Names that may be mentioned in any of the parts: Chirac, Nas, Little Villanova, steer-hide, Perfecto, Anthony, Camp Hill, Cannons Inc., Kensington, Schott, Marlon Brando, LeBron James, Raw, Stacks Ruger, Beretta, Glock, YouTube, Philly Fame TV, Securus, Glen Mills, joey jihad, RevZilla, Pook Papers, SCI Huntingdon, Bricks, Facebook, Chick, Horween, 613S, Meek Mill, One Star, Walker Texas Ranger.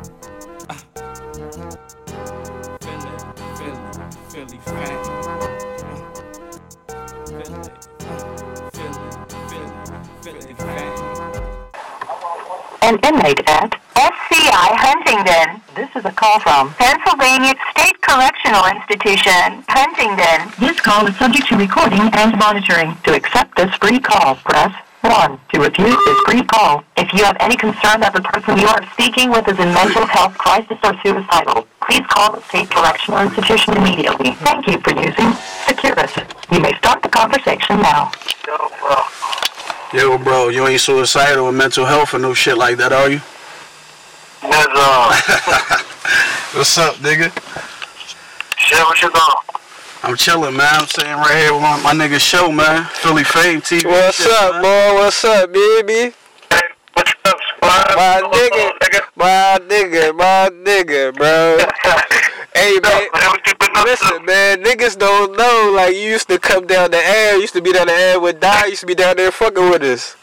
Philly Fame. Philly Fame. An inmate at SCI Huntingdon. This is a call from Pennsylvania State Correctional Institution, Huntingdon. This call is subject to recording and monitoring. To accept this free call, press 1. To refuse this free call, if you have any concern that the person you are speaking with is in mental health crisis or suicidal, please call the State Correctional Institution immediately. Thank you for using Securus. You may start the conversation now. Yo, bro, you ain't suicidal or mental health or no shit like that, are you? What's up, nigga? Shit, what you doing? I'm chilling, man. I'm sitting right here with my nigga show, man. Philly Fame TV. What's up, man? Boy? What's up, baby? Hey, what's up, squad? My nigga, bro. Hey, man. Listen, man. Niggas don't know. Like, you used to come down the air. Used to be down the air with Di. Used to be down there fucking with us.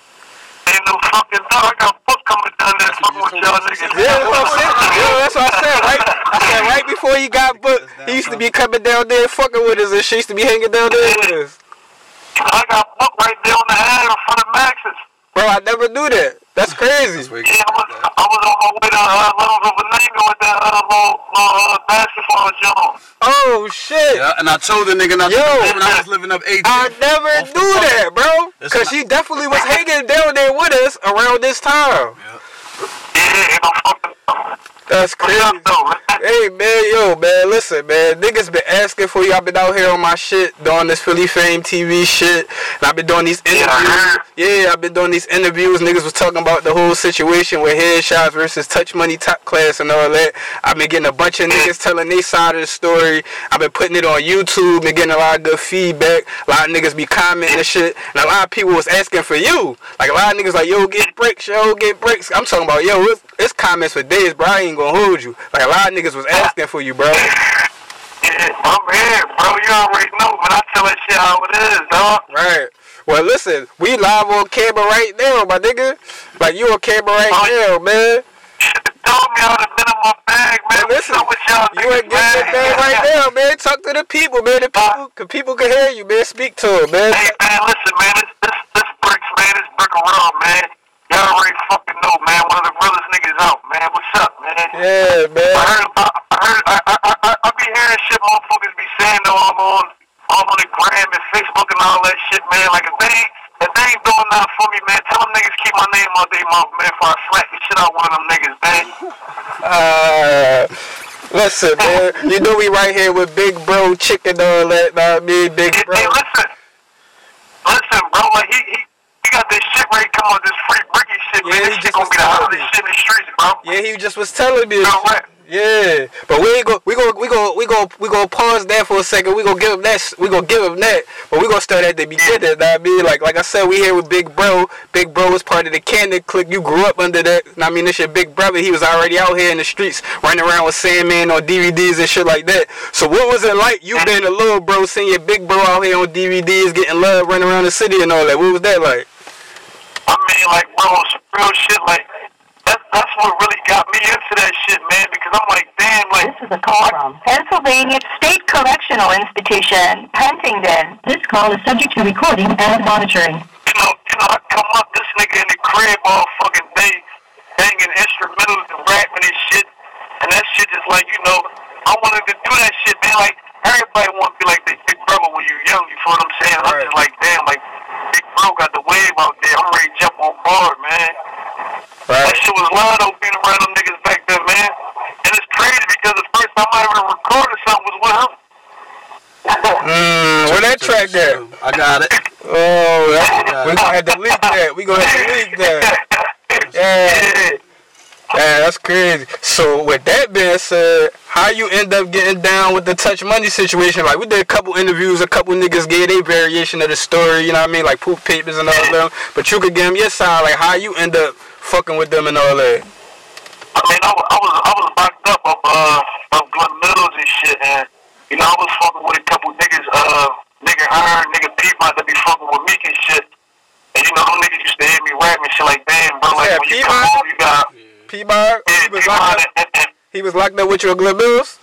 Ain't no fucking dog. I got fuck coming down there fucking with y'all niggas. Yeah, that's what I said, right? I said right before he got booked, he used to be coming down there fucking with us, and she used to be hanging down there with us. I got booked right there on the head in front of Max's. Bro, I never knew that. That's crazy. Yeah, I was on my way to Little Villanova with that little basketball jump. Oh, shit. Yeah, and I told the nigga not to when I was living up 18. I never knew that, bro. Because she definitely was hanging down there with us around this time. Yeah, that's crazy. Hey, man, yo, man, listen, man. Niggas been asking for you. I've been out here on my shit, doing this Philly Fame TV shit. And I've been doing these interviews. Yeah, I've been doing these interviews. Niggas was talking about the whole situation with headshots versus touch money top class and all that. I've been getting a bunch of niggas telling their side of the story. I've been putting it on YouTube and getting a lot of good feedback. A lot of niggas be commenting and shit. And a lot of people was asking for you. Like, a lot of niggas like, yo, get bricks, yo, get bricks. I'm talking about, yo, it's comments for days, bro. I ain't gonna hold you. Like, a lot of niggas was asking for you, bro. Yeah, I'm here, bro. You already know, but I tell that shit how it is, dog. Right. Well, listen, we live on camera right now, my nigga. Like, you on camera right now, man. Told me I would have been in my bag, man. Well, listen, you ain't getting your bag right now, man. Talk to the people, man. The people can hear you, man. Speak to them, man. Hey, man, listen, man. This bricks, man. This brick around, man. Y'all already fucking know, man. One of the realest niggas out, man. What's up, man? Yeah, man. I be hearing shit motherfuckers be saying though. I'm on the gram and Facebook and all that shit, man. Like, if they ain't doing nothing for me, man, tell them niggas keep my name out their mouth, man. Before I slap the shit out one of them niggas, man. Listen, man. You know we right here with Big Bro Chick and all that. Nah, me, Big Bro. Hey, listen, bro. Like he got this shit ready to come on, this free brickie shit, man. This shit gonna be the hottest shit in the streets, bro. Yeah, he just was telling me. Yeah. But we gonna pause that for a second. We gonna give him that. But we gonna start at the beginning, know what I mean? Like I said, we here with Big Bro. Big Bro was part of the Cannon clique. You grew up under that. I mean, this your big brother. He was already out here in the streets running around with Sandman on DVDs and shit like that. So what was it like you being a little bro, seeing your big bro out here on DVDs, getting love, running around the city and all that? What was that like? I mean, like, bro, some real shit, like, that's what really got me into that shit, man, because I'm like, damn, like... This is a call from Pennsylvania State Correctional Institution, Huntingdon. This call is subject to recording and monitoring. You know, I come up, this nigga in the crib all fucking day, banging instrumentals and rapping and shit, and that shit just like, you know, I wanted to do that shit, man, like, everybody want to be like their big brother when you're young, you feel what I'm saying? Right. I'm just like, damn, like, Big Bro got the wave out there, I'm ready to jump on board, man. Right. That shit was loud though, being around them niggas back then, man. And it's crazy because the first time I ever recorded something was with him. Where that track there? I got it. Oh, we gonna have to leak that. Yeah. Yeah, that's crazy. So with that being said, how you end up getting down with the touch money situation? Like, we did a couple interviews, a couple niggas gave their variation of the story, you know what I mean? Like poop papers and all that. But you could give them your side, like how you end up fucking with them and all that. I mean, I was locked up of Glen Mills and shit, and you know I was fucking with a couple niggas, nigga Iron, nigga Piedmont that be fucking with Meek and shit. And you know them niggas used to hear me rap and shit like, damn, bro, like when Piedmont? You come home, you got P-Bar? Yeah, P-Bar. He was locked up with you at Glen Mills?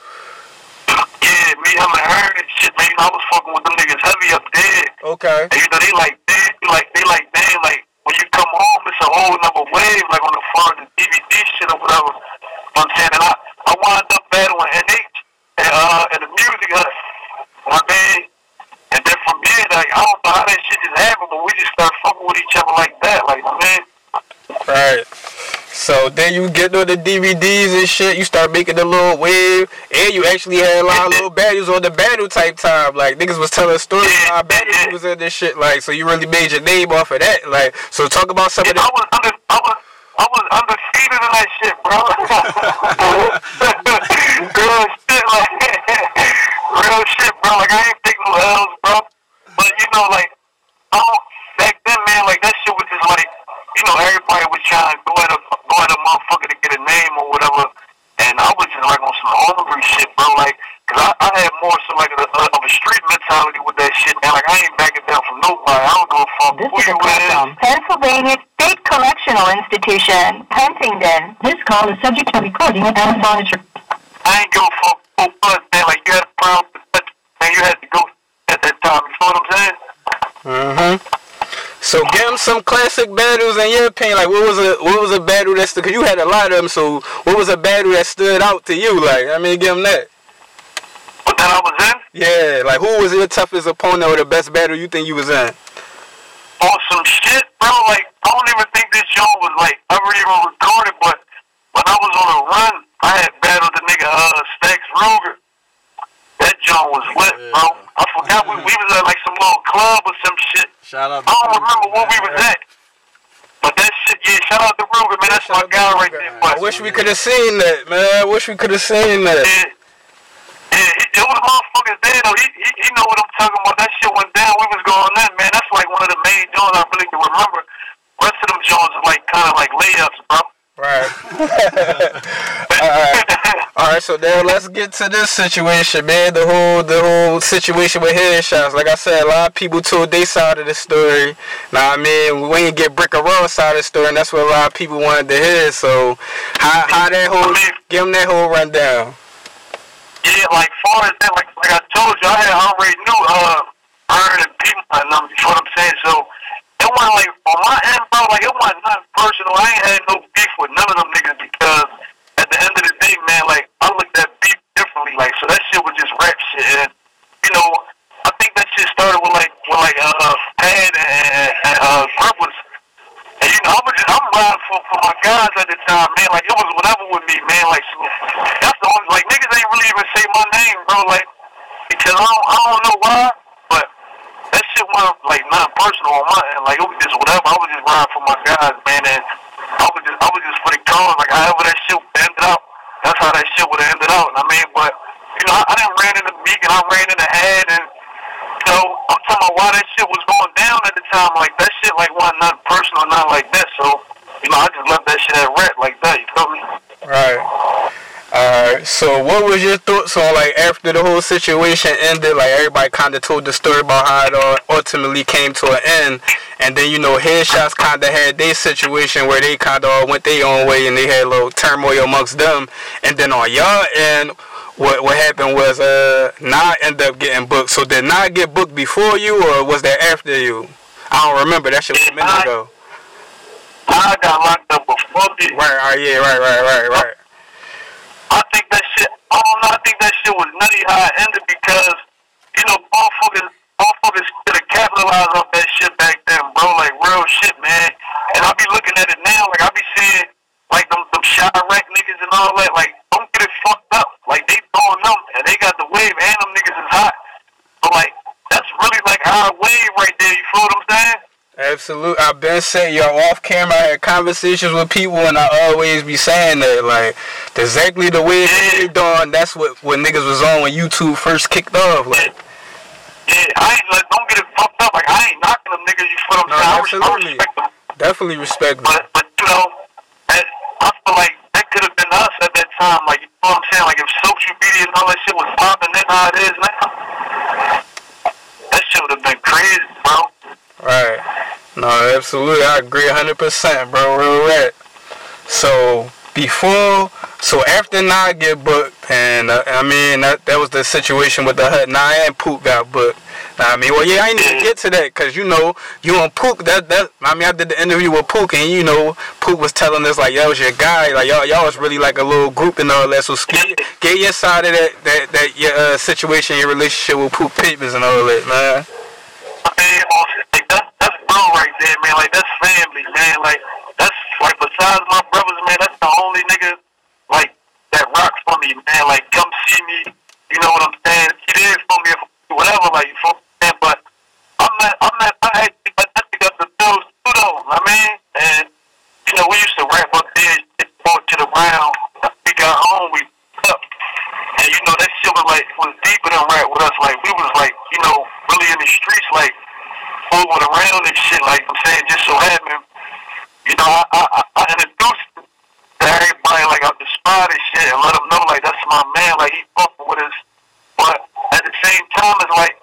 Yeah, me, I'm a herd and shit, man. I was fucking with them niggas heavy up there. Okay. And you know, they like that. Like, when you come home, it's a whole nother wave, like on the front of the DVD shit or whatever. You know what I'm saying? And I wound up battling NH and the music hut. My man. And then from there, like, I don't know how that shit just happened, but we just started fucking with each other like that, like, man. Right. So then you get on the DVDs and shit, you start making the little wave, and you actually had a lot of little battles on the battle type time. Like, niggas was telling stories about battles you was in this shit, like, so you really made your name off of that. Like, so talk about some of that. I was undefeated in that shit, bro. Real shit, like, real shit, bro. Like, I ain't think no L's, bro. But, you know, like, back then, man, like, that shit was just like, you know, everybody was trying to go at a motherfucker to get a name or whatever, and I was just like on some hungry shit, bro, like, cause I had more so like of a street mentality with that shit, man, like, I ain't backing down from nobody, I don't give a fuck who you with. Pennsylvania State Correctional Institution, Huntingdon. This call is subject to recording without a monitor. I ain't give a fuck who was, man, like, you had a problem with that, man, you had to go at that time, you know what I'm saying? Mm-hmm. So give them some classic battles in your opinion. Like, what was a battle that stood? Cause you had a lot of them. So what was a battle that stood out to you? Like, I mean, give them that. What that I was in? Yeah. Like, who was your toughest opponent or the best battle you think you was in? On some shit, bro. Like, I don't even think this show was like ever even recorded. But when I was on a run, I had battled the nigga Stacks Ruger. That John was lit, bro. I forgot we was at like some little club or some shit. Shout out to I don't remember where we was at. But that shit, yeah, shout out to Ruger, man. That's my guy right there. I wish we could have seen that, man. I wish we could have seen that. Yeah, it was motherfuckers there, though. He know what I'm talking about. That shit went down. We was going on that, man. That's like one of the main Johns I really can remember. Rest of them Johns are like kind of like layups, bro. Right. All right. So now let's get to this situation, man. The whole situation with headshots. Like I said, a lot of people told their side of the story. Now, I mean, we ain't get Brick or Raw side of the story, and that's what a lot of people wanted to hear. So, how that whole give them that whole rundown. Yeah, like far as that, like I told you, I already knew people. I know you know what I'm saying. So. It wasn't like, on my end, bro, like, it wasn't nothing personal. I ain't had no beef with none of them niggas because at the end of the day, man, like, I looked at beef differently, like, so that shit was just rap shit. And, you know, I think that shit started with Pad and Grippers. And, you know, I'm riding for my guys at the time, man, like, it was whatever with me, man, like, so that's the only, like, niggas ain't really even say my name, bro, like, because I don't know why. That shit wasn't, like, nothing personal on my end. Like, it was just whatever. I was just riding for my guys, man, and I was just for the cause. Like, however that shit ended up, that's how that shit would have ended up. I mean, but, you know, I didn't ran into Meek and I ran into Ad, and, you know, I'm talking about why that shit was going down at the time. Like, that shit, like, wasn't nothing personal, not like that. So, you know, I just left that shit at rap like that, you feel me? Right. Alright, so what was your thoughts on, like, after the whole situation ended, like, everybody kind of told the story about how it all ultimately came to an end, and then, you know, headshots kind of had their situation where they kind of all went their own way and they had a little turmoil amongst them, and then on y'all end, what happened was, Nye ended up getting booked. So did Nye get booked before you, or was that after you? I don't remember, that shit was a minute ago. Nye got locked up before me. Right. I think that shit was nutty how it ended because, you know, motherfuckers could have capitalized off that shit back then, bro, like, real shit, man. And I be looking at it now, like, I be seeing, like, them Chirac niggas and all that, like, don't get it fucked up. Like, they throwing them, and they got the wave, and them niggas is hot. But, like, that's really, like, our wave right there, you feel what I'm saying? Absolutely. I've been saying, yo, off camera, I had conversations with people, and I always be saying that, like, exactly the way it's done, that's what niggas was on when YouTube first kicked off, like. Yeah, I ain't, like, don't get it fucked up, like, I ain't knocking them niggas, you feel what I'm saying? Absolutely. I respect them. Definitely respect them. But you know, I feel like that could have been us at that time, like, you know what I'm saying? Like, if social media and all that shit was popping, that's how it is now. That shit would have been crazy, bro. Right. No, absolutely. I agree 100%, bro. Real rat. So, before... So after Nye get booked, and I mean that was the situation with the Hut. Nye and Pook got booked. I mean, well, yeah, I ain't even get to that because you know you and Pook. That I mean, I did the interview with Pook, and you know Pook was telling us like, "Yo, was your guy. Like y'all was really like a little group and all that." So get your side of that your situation, your relationship with Pook Papers and all that, man. Man, like, that's bro right there, man. Like that's family, man. Like that's like besides my brothers, man. That's the only nigga. Like, that rocks for me, man. Like, come see me. You know what I'm saying? It is for me, whatever, like, you know what I'm saying? But I think that's the dude, too, though, I mean? And, you know, we used to wrap up this shit, walk to the ground. We got home, we up. And, you know, that shit was, like, was deeper than rap with us. Like, we was, like, you know, really in the streets, like, moving around and shit, like, I'm saying, just so happened. You know, I introduced everybody, like, out the spot and shit, and let them know, like, that's my man, like, he fucking with us, but at the same time, it's like,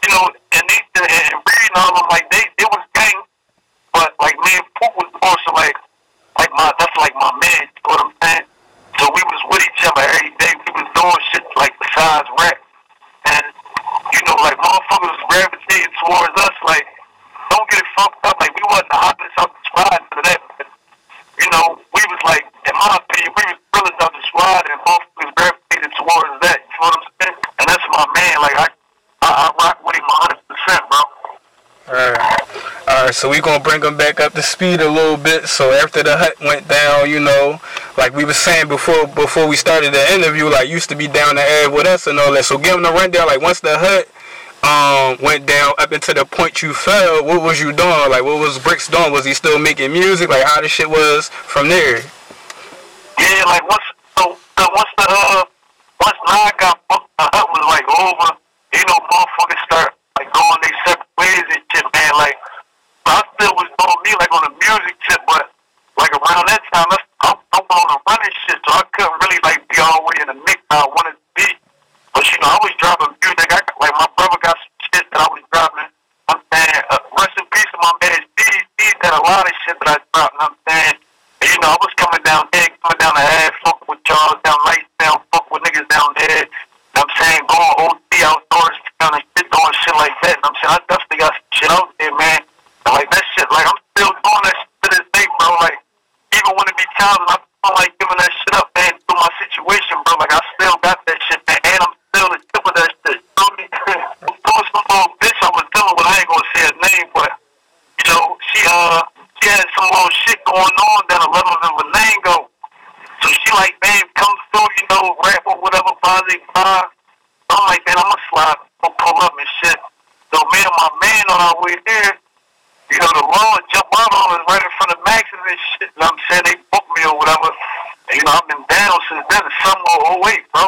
you know, and these, and reading all them, like, they was gang, but, like, me and Poop was also, like, that's, like, my man, you know what I'm saying, so we was with each other every day, we was doing shit, like, besides rap, and, you know, like, motherfuckers was gravitating towards us, like, don't get it fucked up, like, we wasn't the hottest out the spot for that, but, you know, we was like, in my opinion, we was brothers out the squad and both was gravitated towards that, you know what I'm saying? And that's my man, like, I rock with him 100%, bro. Alright, so we gonna bring him back up to speed a little bit, so after the Hut went down, you know, like we was saying before we started the interview, like, used to be down the air with us and all that, so give him the rundown, like, once the Hut went down up into the point you fell, what was you doing? Like, what was Bricks doing? Was he still making music? Like, how the shit was from there? Yeah, like, once I got fucked, the Hut was, like, over, you know, motherfuckers start, like, going their separate ways and shit, man, like, I still was doing me, like, on the music shit, but, like, around that time, I'm on the running shit, so I couldn't really, like, be all the way in the mix how I wanted to be. But, you know, I was dropping music. Like, my brother got some shit that I was dropping. I'm saying, rest in peace to my man. He did a lot of shit that I dropped, and I'm saying, and, you know, I was coming down there, coming down the ass, fucking with y'all, down lights down, fucking with niggas down there. And I'm saying, going OT outdoors, kind of shit, doing shit like that. And I'm saying, I definitely got some shit out there, man. And, like, that shit, like, I'm still doing that shit to this day, bro. Like, even when it be times, I feel like giving that shit up, man, through my situation, bro. Like, I still got that shit, man, and I'm still the tip of that shit. Bitch I was dealing with, I ain't gonna say her name, but, you know, she had some little shit going on that I love her with Lango. So she like, man, come through, you know, rap or whatever, blah. I'm like, man, I'm gonna slide, I'm gonna pull up and shit. So me and my man on our way there, you know, the Lord jump out on us right in front of Max's and shit, and I'm saying they booked me or whatever. And, you know, I've been down since then, the summer of 08, bro.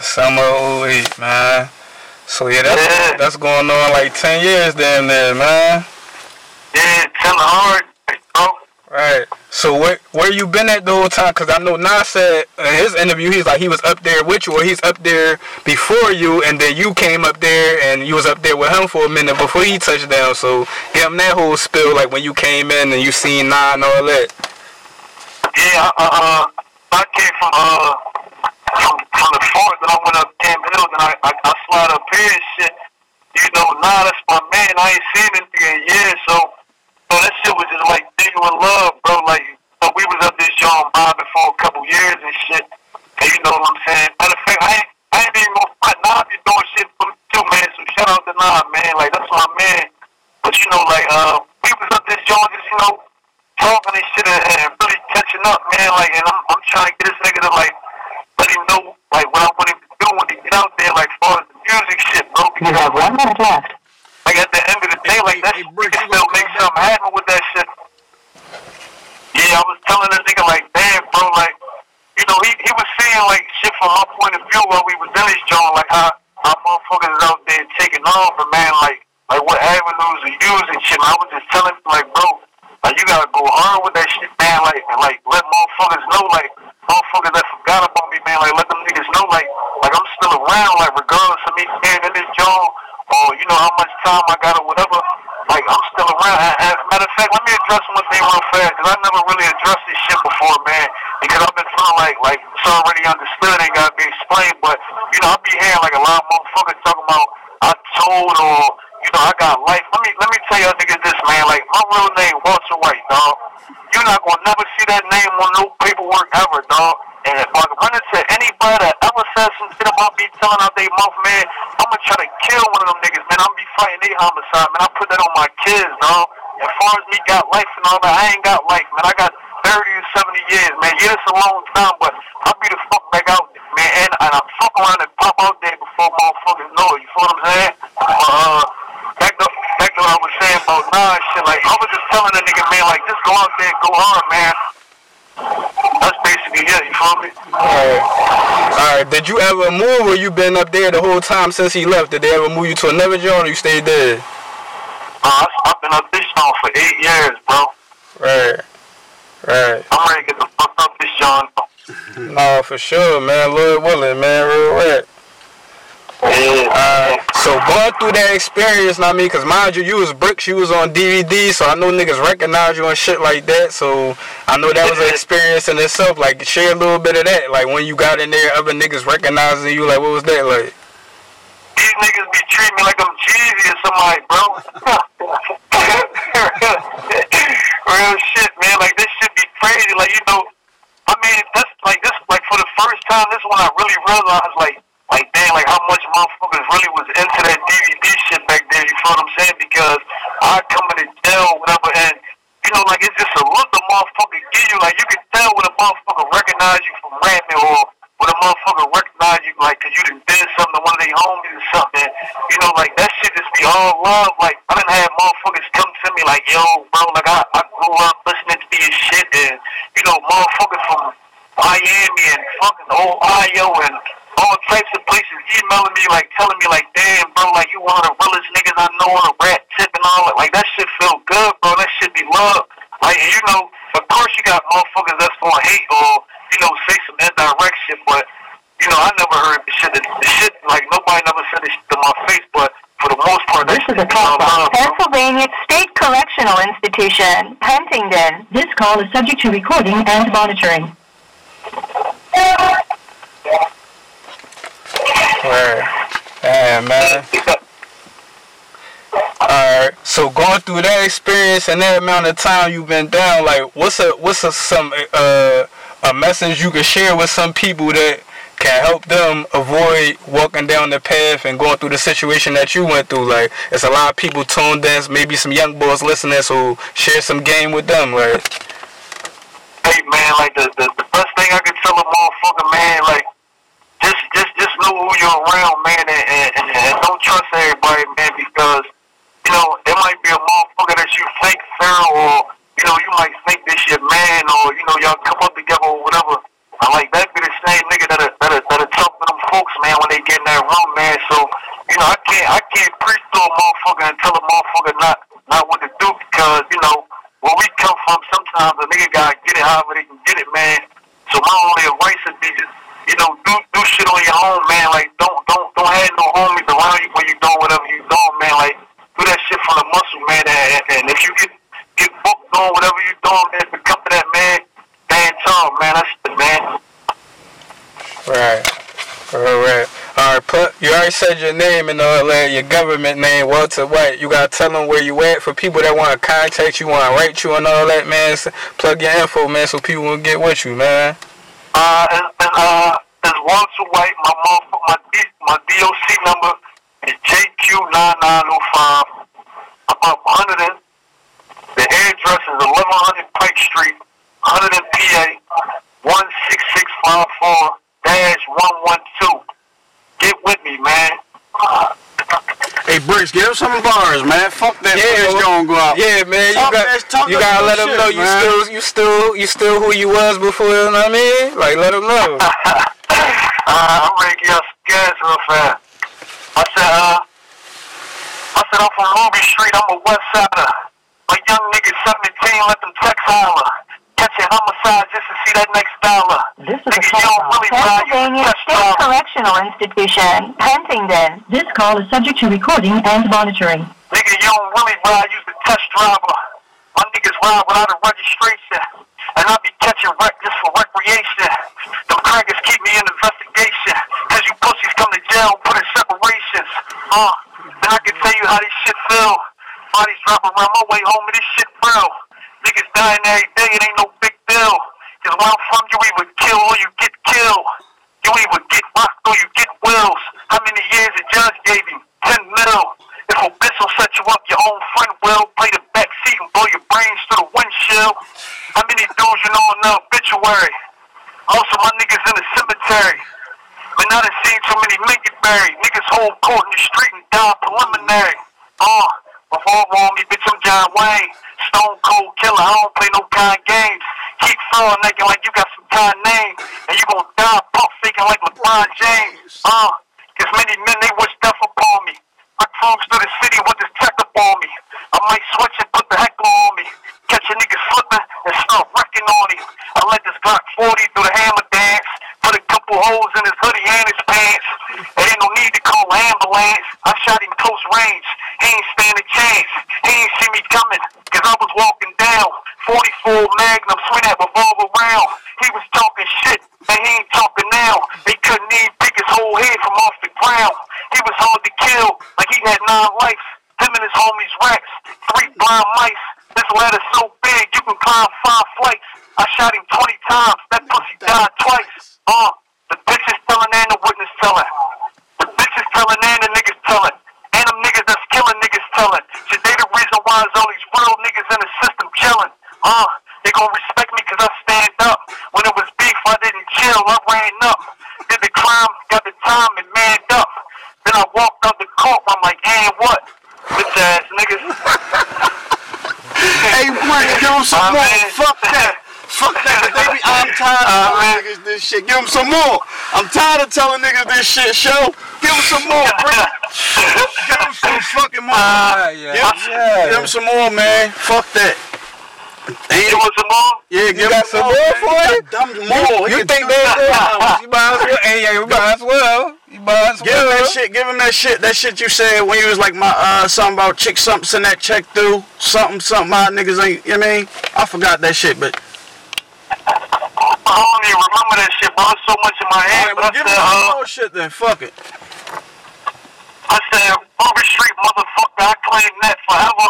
Summer of 08, man. So yeah, that's going on like 10 years damn there, man. Yeah, 10 hard, bro. Right. So where you been at the whole time? Cause I know Nas said in his interview he's like he was up there with you, or he's up there before you, and then you came up there and you was up there with him for a minute before he touched down. So give him that whole spill, like when you came in and you seen Nas and all that. Yeah, I came from the fort, then I went up Camp Hill, then I slide up here and shit. You know, nah, that's my man. I ain't seen anything in years, so that shit was just like genuine love, bro. Like, so we was up this young Robin for a couple years and shit. And you know what I'm saying? Matter of fact, I ain't even gonna fight. Nah, I be doing shit for me too, man. So shout out to Nah, man. Like, that's my man. But you know, like, we was up this young, just, you know, talking and shit and really catching up, man. Like, and I'm trying to get this nigga to, like, let him know, like, what I want him to do when he get out there, like, as far as the music shit, bro. You have 1 minute left. Like, at the end of the day, like, that shit can still make something happen with that shit. Yeah, I was telling this nigga, like, damn, bro, like, you know, he was saying, like, shit from my point of view while we was in this joint, like, how motherfuckers is out there taking over, man, like what avenues are using shit. And I was just telling him, like, bro, like, you gotta go hard with that shit, man, like, and, like, let motherfuckers know, like, motherfuckers that forgot about me, man, like, let them niggas know, like, I'm still around, like, regardless of me being in this job, or, you know, how much time I got or whatever, like, I'm still around. As a matter of fact, let me address one thing real fast, because I never really addressed this shit before, man, because I've been feel like it's already understood, ain't gotta be explained. But you know, I be hearing like a lot of motherfuckers talking about I told or you know I got life. Let me tell y'all niggas this, man. Like my real name Walter White, dog. You're not gonna never see that name on no paperwork ever, dog. And if I run into anybody that ever says some shit about me telling out their mouth, man, I'm gonna try to kill one of them niggas, man. I'm gonna be fighting their homicide, man. I put that on my kids, dog. As far as me got life and all that, I ain't got life, man. I got 30 to 70 years, man. Yeah, it's a long time, but I'll be the fuck back out, man. And I fuck around and pop out there before motherfuckers know it. You feel what I'm saying? Back to what I was saying about nah and shit. Like I was just telling that nigga, man, like just go out there and go hard, man. That's basically it, you feel me? Alright, did you ever move or you been up there the whole time since he left? Did they ever move you to another joint or you stayed there? I've been up this joint for 8 years, bro. Right. I'm ready to get the fuck up this joint. No, for sure, man. Lord willing, man. Real rap. Yeah. So going through that experience, not me, because mind you was Bricks, you was on DVD, so I know niggas recognize you and shit like that, so I know that was an experience in itself. Like, share a little bit of that, like when you got in there, other niggas recognizing you, like what was that like? These niggas be treating me like I'm cheesy or something, like, bro. Real shit, man, like this shit be crazy, like, you know, I mean, this, for the first time, this one I really realized, like, man, like, how much motherfuckers really was into that DVD shit back then, you feel what I'm saying? Because I come into jail, whatever, and, you know, like, it's just a look the motherfucker give you. Like, you can tell when a motherfucker recognize you from rapping or when a motherfucker recognize you, like, because you done did something to one of their homies or something. You know, like, that shit just be all love. Like, I done had motherfuckers come to me like, yo, bro, like, I grew up listening to your shit, and, you know, motherfuckers from Miami and fucking Ohio and all types of places emailing me, like, telling me, like, damn, bro, like, you one of the realest niggas I know on a rap tip and all that. Like, that shit feel good, bro. That shit be love. Like, you know, of course you got motherfuckers that's gonna hate or, you know, say some indirect shit, but, you know, I never heard the shit. The shit, like, nobody never said this shit to my face, but for the most part, that shit be all love. Pennsylvania State Correctional Institution, Huntingdon. This call is subject to recording and monitoring. Damn, man. Alright, so going through that experience and that amount of time you've been down, like, what's a message you can share with some people that can help them avoid walking down the path and going through the situation that you went through? Like, it's a lot of people tuned in, maybe some young boys listening, so share some game with them, like. Hey, man, like, the best thing I can tell a motherfucker, man, like, just know who you're around, man, and don't trust everybody, man, because, you know, there might be a motherfucker that you think fair, or, you know, you might think this shit man, or, you know, y'all come up together or whatever. And, like, that be the same nigga that'll talk to them folks, man, when they get in that room, man. So, you know, I can't preach to a motherfucker and tell a motherfucker not what to do, because, you know, where we come from, sometimes a nigga gotta get it however they can get it, man. So my only advice would be just, you know, do shit on your own, man. Like, don't have no homies around you when you doing whatever you doing, man. Like, do that shit from the muscle, man. And if you get booked on whatever you doing, man, become to that, man. Stand tall, man. That's the man. Right. All right, Put. You already said your name and all that. Your government name, Walter White. You gotta tell them where you at for people that want to contact you, want to write you, and all that, man. So plug your info, man, so people will get with you, man. It's Walter White. My DOC number is JQ9905. I'm up 100. The address is 1100 Pike Street, 100 PA, 16654-112. Get with me, man. Hey, Bricks, give him some bars, man. Fuck that shit's gonna go out. Yeah, man, you gotta let them know you still who you was before, you know what I mean? Like, let them know. I'm ready to get us gas real fast. I said I'm from Ruby Street, I'm a West Sider. My young nigga 17, let them text holler. Catch a homicide just to see that next dollar. This is nigga, Pennsylvania State Correctional Institution, Huntingdon. This call is subject to recording and monitoring. Nigga, you don't really ride, use the test driver. My niggas ride without a registration. and I be catching wreck just for recreation. Them crackers keep me in investigation, cause you pussies come to jail and put in separations. And I can tell you how this shit feel. Bodies drop around my way home and this shit real. Niggas dying every day, it ain't no big deal. Cause where I'm from, you either kill or you get killed. You either get rocked or you get wills. How many years the judge gave you? 10 mil. If a bitch will set you up, your own friend will. Play the backseat and blow your brains through the windshield. How many dudes you know in the obituary? Also, my niggas in the cemetery. Man, I done seen too many niggas buried. Niggas hold court in the street and die preliminary. Revolver on me, bitch, I'm John Wayne. Stone cold killer, I don't play no kind games. Keep falling, acting like you got some kind name. And you gon' die, pump faking like LeBron James. Cause many men, they wish death upon me. I cruise through the city with this check up on me. I might switch and put the heckler on me. Catch a nigga slipping and start wrecking on him. I let this Glock 40 do the hammer dance. Put a couple holes in his hoodie and his pants. There ain't no need to call an ambulance. I shot him close range. He ain't stand a chance. He ain't see me coming, cause I was walking down. 44 Magnum, swing that revolver round. He was talking shit, and he ain't talking now. They couldn't even pick his whole head from off the ground. He was hard to kill, like he had 9 lives. Him and his homies Rex, 3 blind mice. This ladder so big, you can climb 5 flights. I shot him 20 times, that pussy died twice. The bitch is telling and the witness telling. The bitch is telling and the niggas telling. And them niggas that's killing niggas telling. So they the reason why there's all these real niggas in the system chilling. They gon' respect me cause I stand up. When it was beef, I didn't chill, I ran up. Did the crime, got the time and manned up. Then I walked out the court, I'm like, and what? Bitch ass niggas. Hey, Blake, give him some more. Fuck that. Fuck that, baby. I'm tired of telling niggas this shit. Give them some more. I'm tired of telling niggas this shit, show. Give them some more, bro. Give them some fucking more. Give them some more, man. Fuck that. Ain't you want some more? Yeah, give them some more for it. You think that's dumb? You might as well. Hey, you might as well. Give him that shit. Give him that shit. That shit you said when you was like my something about chick something send that check through something. My niggas ain't. You know what I mean? I forgot that shit, but. I don't even remember that shit, bro. There's so much in my head. Right, but I give said, more shit then. Fuck it. I said, Bourbon Street, motherfucker, I claim that forever.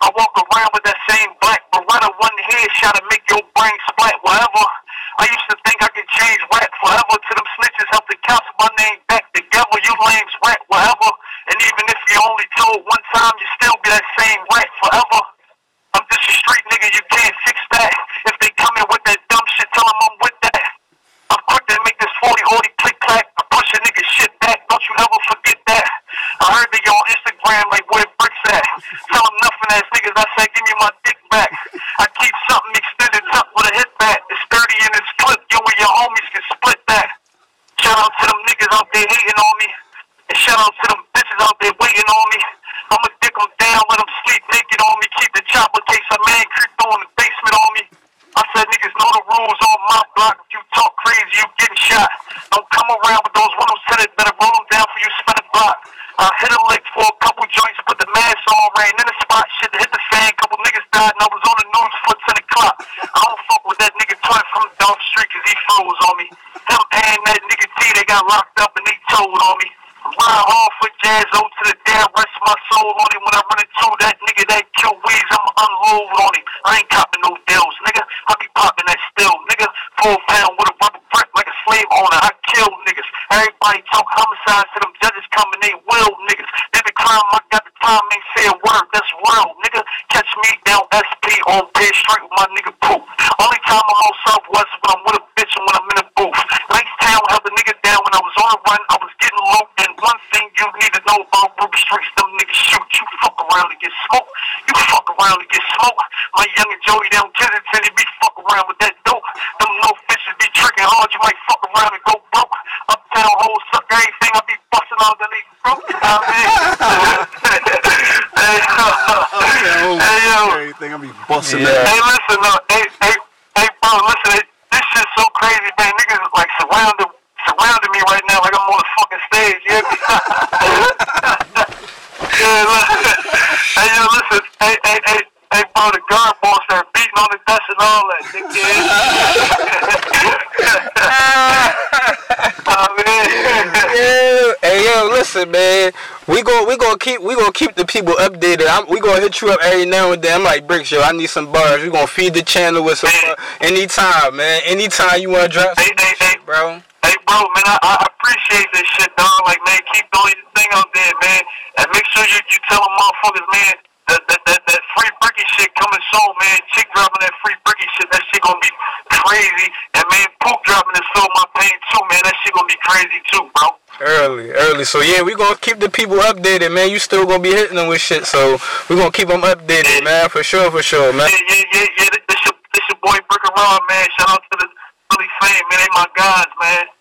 I walk around with that same black Beretta, one headshot to make your brain splat, whatever. I used to think I could change rap forever to them snitches, help the cops, my name back together. You lames rat, whatever. And even if you only told one time, you still be that same rat forever. I'm just a street nigga, you can't fix that. If they come in with that dumb shit, tell them I'm with that. I'm quick to make this 40-40 click-clack. I push a nigga shit back, don't you ever forget that. I heard they on Instagram like where Bricks at. Tell them nothing ass niggas, I said give me my dick back. I keep something extended up with a hip bat. It's 30 in this clip, you and your homies can split that. Shout out to them niggas out there hating on me. And shout out to them bitches out there waiting on me. I'ma dick them down, let them sleep naked on me. Keep the chopper case a man creeped on the basement on me. I said niggas know the rules on my block. If you talk crazy, you getting shot. Don't come around with those 107, better roll them down for you spin a block. I hit a lick for a couple joints, put the mask on, ran in the spot, shit hit the fan, couple niggas died, and I was on the news for 10 o'clock. I don't fuck with that nigga Twin from Dolph Street, cause he froze on me. Him and that nigga T, they got locked up and they told on me. Ride hard for jazz, old to the dead, rest my soul on him. When I run into that nigga that kill weeds, I'ma unload on him. I ain't copping no deals, nigga. I be popping that still, nigga. 4 pound with a rubber grip like a slave owner. I kill niggas. Everybody talk homicides to them judges coming, they will, niggas. They be climbing, I got the time, ain't say a word, that's real, nigga. Catch me down SP on Pitt Street with my nigga Poop. Only time I'm on Southwest when I'm with a bitch and when I'm in a booth. Lakestown held the nigga down when I was on a run, I was getting looped. And one thing you need to know about Brook Streets, them niggas shoot. You fuck around and get smoked. You fuck around and get smoked. My young and Joey down Kensington, they be fuck around with that dope. Them no fishes be tricking hard, you might fuck around and go broke. Uptown hoes suck everything, I be busting out the niggas broke. Everything I be busting out. Hey, listen, hey, bro, listen, this shit's so crazy, man. Niggas is like surrounding me right now like I'm on the fucking stage, you hear me? Yeah, listen. Hey, bro, the guard boss that beating on the desk and rolling, dick is. Oh, man. Yeah. Hey yo, listen, man. We gonna keep the people updated. We gonna hit you up every now and then. I'm like, Bricks, yo, I need some bars. We gonna feed the channel with some bars. Anytime, man. Anytime you wanna drop some shit, bro. Hey, bro, man, I appreciate this shit, dog. Like, man, keep doing your thing out there, man. And make sure you tell them motherfuckers, man, that free Bricky shit coming soon, man. Chick dropping that free Bricky shit. That shit gonna be crazy. And, man, Pook dropping this Feel My Pain, too, man. That shit gonna be crazy, too, bro. Early. So, yeah, we gonna keep the people updated, man. You still gonna be hitting them with shit, so we gonna keep them updated, man. For sure, man. Yeah. This your boy, Brick Around, man. Shout out to the Philly Fame, man. They my guys, man.